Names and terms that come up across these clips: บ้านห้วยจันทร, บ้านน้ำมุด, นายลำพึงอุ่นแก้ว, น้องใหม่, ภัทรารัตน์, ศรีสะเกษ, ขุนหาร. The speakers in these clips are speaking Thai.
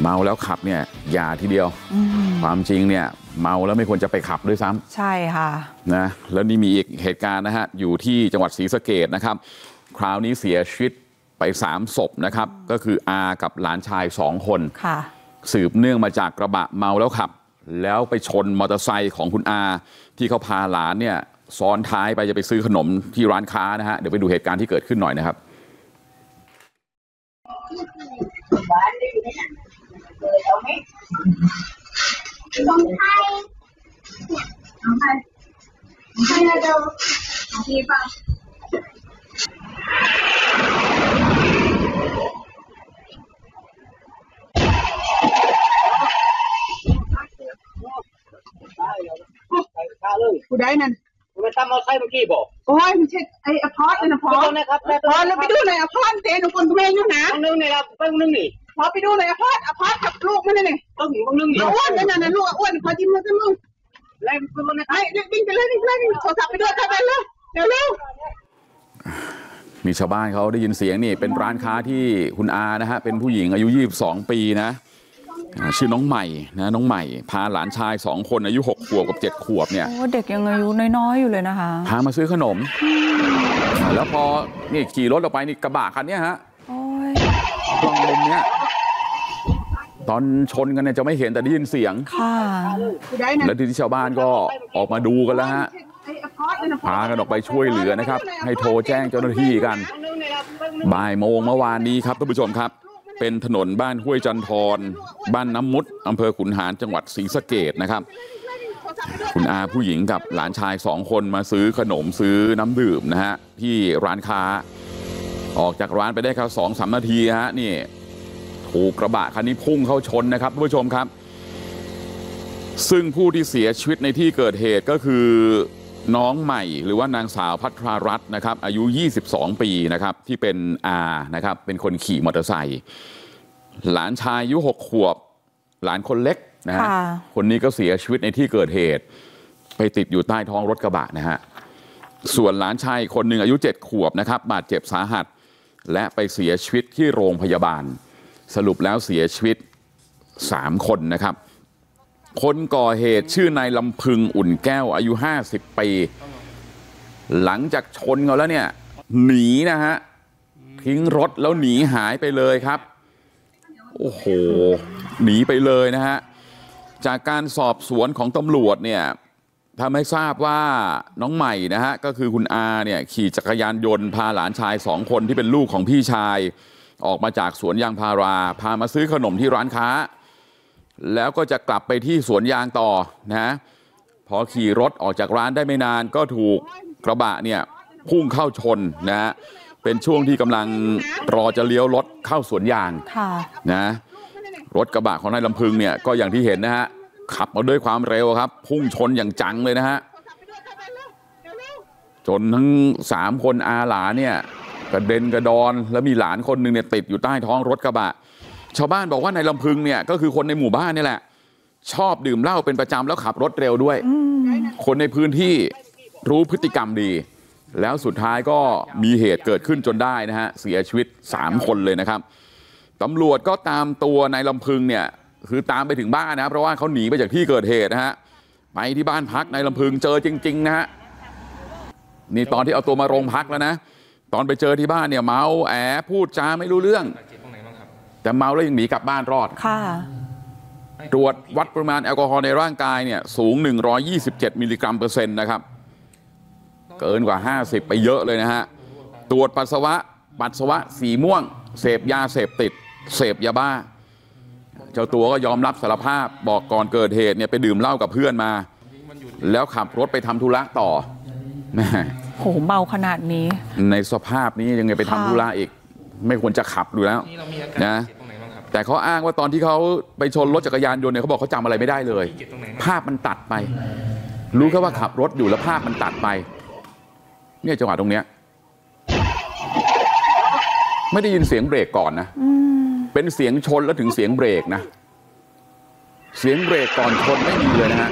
เมาแล้วขับเนี่ยอย่าทีเดียวความจริงเนี่ยเมาแล้วไม่ควรจะไปขับด้วยซ้ำใช่ค่ะนะแล้วนี่มีอีกเหตุการณ์นะฮะอยู่ที่จังหวัดศรีสะเกษนะครับคราวนี้เสียชีวิตไป3 ศพนะครับก็คืออากับหลานชาย2 คนค่ะสืบเนื่องมาจากกระบะเมาแล้วขับแล้วไปชนมอเตอร์ไซค์ของคุณอาที่เขาพาหลานเนี่ยซ้อนท้ายไปจะไปซื้อขนมที่ร้านค้านะฮะเดี๋ยวไปดูเหตุการณ์ที่เกิดขึ้นหน่อยนะครับผู้ใดนั่นไปทำเอาไส้เมื่อกี้บอกโอ้ยมันเช็ดไอ้อพอร์ตนะพอร์ตนะครับพอร์ตเราไปดูหน่อยอพอร์ตเตะหนูคนตัวเองอยู่นะนึงเนี่ยเราไปนึงนี่พอไปดูหน่อยอพอร์ตกับลูกมันนี่ต้องหนูนึงนี่อ้วนนั่นน่ะลูกอ้วนพอจิ้มมันก็มึงไล่มันไอ้ดิ้งไปเลยดิ้งไปเลยโทรศัพท์ไปด้วยทำไปเลยเดี๋ยวเร็วมีชาวบ้านเขาได้ยินเสียงนี่เป็นร้านค้าที่คุณอานะฮะเป็นผู้หญิงอายุ22 ปีนะชื่อน้องใหม่นะน้องใหม่พาหลานชาย2 คนอายุ6 ขวบกับ7 ขวบเนี่ยเด็กยังอายุน้อยๆอยู่เลยนะคะพามาซื้อขนมแล้วพอนี่ขี่รถออกไปนี่กระบะคันนี้ฮะกล้องมุมเนี้ยตอนชนกันเนี่ยจะไม่เห็นแต่ได้ยินเสียงค่ะแล้วที่ชาวบ้านก็ออกมาดูกันแล้วฮะพากันออกไปช่วยเหลือนะครับให้โทรแจ้งเจ้าหน้าที่กันบ่าย โมงเมื่อวานนี้ครับท่านผู้ชมครับเป็นถนนบ้านห้วยจันทรบ้านน้ำมุดอำเภอขุนหารจังหวัดศรีสะเกษนะครับคุณอาผู้หญิงกับหลานชาย2 คนมาซื้อขนมซื้อน้ำดื่มนะฮะที่ร้านค้าออกจากร้านไปได้แค่2-3 นาทีฮะนี่ถูกกระบะคันนี้พุ่งเข้าชนนะครับท่านผู้ชมครับซึ่งผู้ที่เสียชีวิตในที่เกิดเหตุก็คือน้องใหม่หรือว่านางสาวภัทรารัตน์นะครับอายุ22 ปีนะครับที่เป็นอานะครับเป็นคนขี่มอเตอร์ไซค์หลานชายอายุ6 ขวบหลานคนเล็กนะฮะคนนี้ก็เสียชีวิตในที่เกิดเหตุไปติดอยู่ใต้ท้องรถกระบะนะฮะส่วนหลานชายคนหนึ่งอายุ7 ขวบนะครับบาดเจ็บสาหัสและไปเสียชีวิตที่โรงพยาบาลสรุปแล้วเสียชีวิต3 คนนะครับคนก่อเหตุชื่อนายลำพึงอุ่นแก้วอายุ50 ปีหลังจากชนเขาแล้วเนี่ยหนีนะฮะทิ้งรถแล้วหนีหายไปเลยครับโอ้โหหนีไปเลยนะฮะจากการสอบสวนของตำรวจเนี่ยทำให้ทราบว่าน้องใหม่นะฮะก็คือคุณอาเนี่ยขี่จักรยานยนต์พาหลานชาย2 คนที่เป็นลูกของพี่ชายออกมาจากสวนยางพาราพามาซื้อขนมที่ร้านค้าแล้วก็จะกลับไปที่สวนยางต่อนะพอขี่รถออกจากร้านได้ไม่นานก็ถูกกระบะเนี่ยพุ่งเข้าชนนะเป็นช่วงที่กำลังรอจะเลี้ยวรถเข้าสวนยางนะรถกระบะของนายลำพึงเนี่ยก็อย่างที่เห็นนะฮะขับมาด้วยความเร็วครับพุ่งชนอย่างจังเลยนะฮะจนทั้ง3 คนอาหลานเนี่ยกระเด็นกระดอนแล้วมีหลานคนหนึ่งเนี่ยติดอยู่ใต้ท้องรถกระบะชาวบ้านบอกว่านายลำพึงเนี่ยก็คือคนในหมู่บ้านนี่แหละชอบดื่มเหล้าเป็นประจำแล้วขับรถเร็วด้วยคนในพื้นที่รู้พฤติกรรมดีแล้วสุดท้ายก็มีเหตุเกิดขึ้นจนได้นะฮะเสียชีวิต3 คนเลยนะครับตำรวจก็ตามตัวนายลำพึงเนี่ยคือตามไปถึงบ้านนะครับเพราะว่าเขาหนีไปจากที่เกิดเหตุนะฮะไปที่บ้านพักนายลำพึงเจอจริงๆนะฮะนี่ตอนที่เอาตัวมาโรงพักแล้วนะตอนไปเจอที่บ้านเนี่ยเมาแอพูดจาไม่รู้เรื่องแต่เมาแล้วยังหนีกลับบ้านรอดค่ะตรวจวัดปริมาณแอลกอฮอล์ในร่างกายเนี่ยสูง127 มิลลิกรัมเปอร์เซ็นต์นะครับเกินกว่า50ไปเยอะเลยนะฮะตรวจปัสสาวะสีม่วงเสพยาเสพติดเสพยาบ้าเจ้าตัวก็ยอมรับสารภาพบอกก่อนเกิดเหตุเนี่ยไปดื่มเหล้ากับเพื่อนมาแล้วขับรถไปทำธุระต่อโหเมาขนาดนี้ในสภาพนี้ยังไงไปทำธุระอีกไม่ควรจะขับดูแล้วนะแต่เขาอ้างว่าตอนที่เขาไปชนรถจักรยานยนต์เนี่ยเขาบอกเขาจำอะไรไม่ได้เลยภาพมันตัดไปรู้แค่ว่าขับรถอยู่แล้วภาพมันตัดไปเนี่ยจังหวะตรงเนี้ยไม่ได้ยินเสียงเบรกก่อนนะเป็นเสียงชนแล้วถึงเสียงเบรกนะเสียงเบรกก่อนชนไม่มีเลยนะฮะ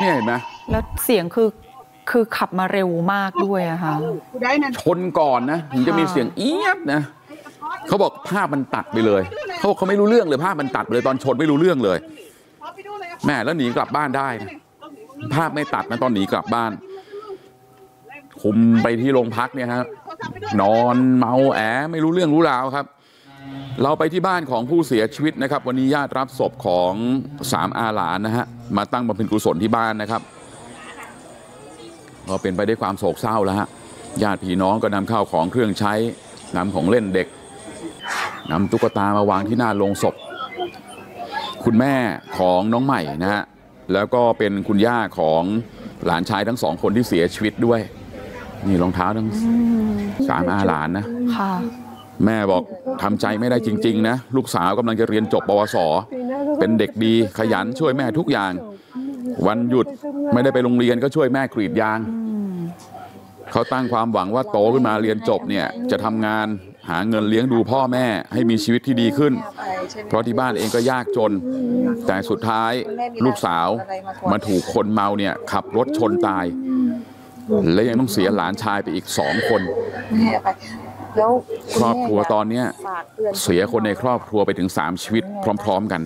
เนี่ยเห็นไหมแล้วเสียงคือขับมาเร็วมากด้วยอะค่ะชนก่อนนะถึงจะมีเสียงเอี๊ยดนะ เขาบอกภาพมันตัดไปเลยเขาบอกเขาไม่รู้เรื่องเลยภาพมันตัดไปเลยตอนชนไม่รู้เรื่องเลยแม่แล้วหนีกลับบ้านได้นะภาพไม่ตัดนะตอนหนีกลับบ้านคุมไปที่โรงพักเนี่ยฮะนอนเมาแอไม่รู้เรื่องรู้ราวครับเราไปที่บ้านของผู้เสียชีวิตนะครับวันนี้ญาติรับศพของสามอาหลานนะฮะมาตั้งบำเพ็ญกุศลที่บ้านนะครับก็เป็นไปด้วยความโศกเศร้าแล้วฮะญาติพี่น้องก็นำข้าวของเครื่องใช้นำของเล่นเด็กนำตุ๊กตามาวางที่หน้าโลงศพคุณแม่ของน้องใหม่นะฮะแล้วก็เป็นคุณย่าของหลานชายทั้งสองคนที่เสียชีวิตด้วยนี่รองเท้าทั้งสามอาหลานนะแม่บอกทำใจไม่ได้จริงๆนะลูกสาวกำลังจะเรียนจบปวส.เป็นเด็กดีขยันช่วยแม่ทุกอย่างวันหยุดไม่ได้ไปโรงเรียนก็ช่วยแม่กรีดยางเขาตั้งความหวังว่าโตขึ้นมาเรียนจบเนี่ยจะทำงานหาเงินเลี้ยงดูพ่อแม่ให้มีชีวิตที่ดีขึ้นเพราะที่บ้านเองก็ยากจนแต่สุดท้ายลูกสาวมาถูกคนเมาเนี่ยขับรถชนตายและยังต้องเสียหลานชายไปอีก2 คนครอบครัวตอนนี้เสียคนในครอบครัวไปถึง3 ชีวิตพร้อมๆกัน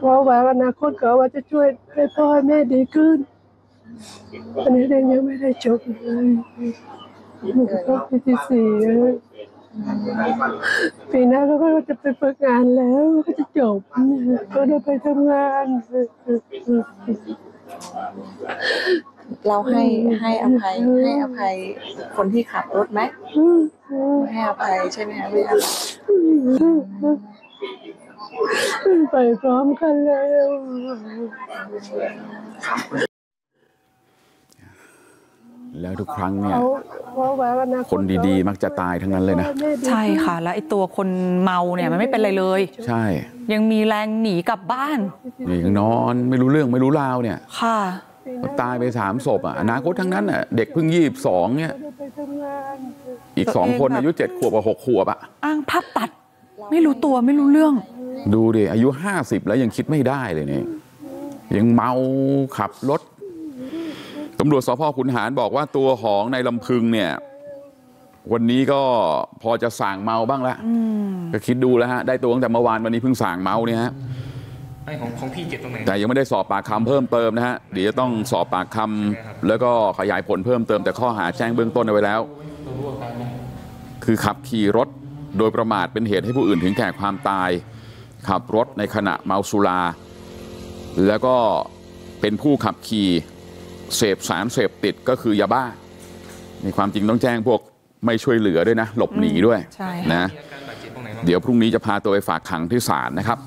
เขาหวังอนาคตเขาว่าจะช่วยให้พ่อแม่ดีขึ้นอันนี้เรื่องยังไม่ได้จบเลยหนูก็ปีที่4แล้วปีหน้าก็จะไปฝึกงานแล้วก็จะจบก็ได้ไปทำงานเราให้อภัยคนที่ขับรถไหมให้อภัยใช่ไหมไม่อภัยไปพร้อมกันแล้วแล้วทุกครั้งเนี่ยคนดีๆมักจะตายทั้งนั้นเลยนะใช่ค่ะแล้วไอ้ตัวคนเมาเนี่ยมันไม่เป็นไรเลยใช่ยังมีแรงหนีกลับบ้านยังนอนไม่รู้เรื่องไม่รู้ราวเนี่ยค่ะตายไป3 ศพอ่ะอนาคตทั้งนั้นอ่ะเด็กเพิ่ง22เนี่ยอีก2 คนอายุ7 ขวบกับ6 ขวบอ่ะอ้างภาพตัดไม่รู้ตัวไม่รู้เรื่องดูดิอายุ50แล้วยังคิดไม่ได้เลยเนี่ยยังเมาขับรถตำรวจสภ.ขุนหารบอกว่าตัวของนายลำพึงเนี่ยวันนี้ก็พอจะส่างเมาบ้างแล้วก็คิดดูแล้วฮะได้ตัวตั้งแต่เมื่อวานวันนี้เพิ่งส่างเมาเนี่ยฮะของพี่เจ็บตรงไหนแต่ยังไม่ได้สอบปากคำเพิ่มเติมนะฮะเดี๋ยวจะต้องสอบปากคำแล้วก็ขยายผลเพิ่มเติมแต่ข้อหาแจ้งเบื้องต้นเอาไว้แล้วคือขับขี่รถโดยประมาทเป็นเหตุให้ผู้อื่นถึงแก่ความตายขับรถในขณะเมาสุราแล้วก็เป็นผู้ขับขี่เสพสารเสพติดก็คือยาบ้ามีความจริงต้องแจ้งพวกไม่ช่วยเหลือด้วยนะหลบหนีด้วยนะเดี๋ยวพรุ่งนี้จะพาตัวไปฝากขังที่ศาลนะครับ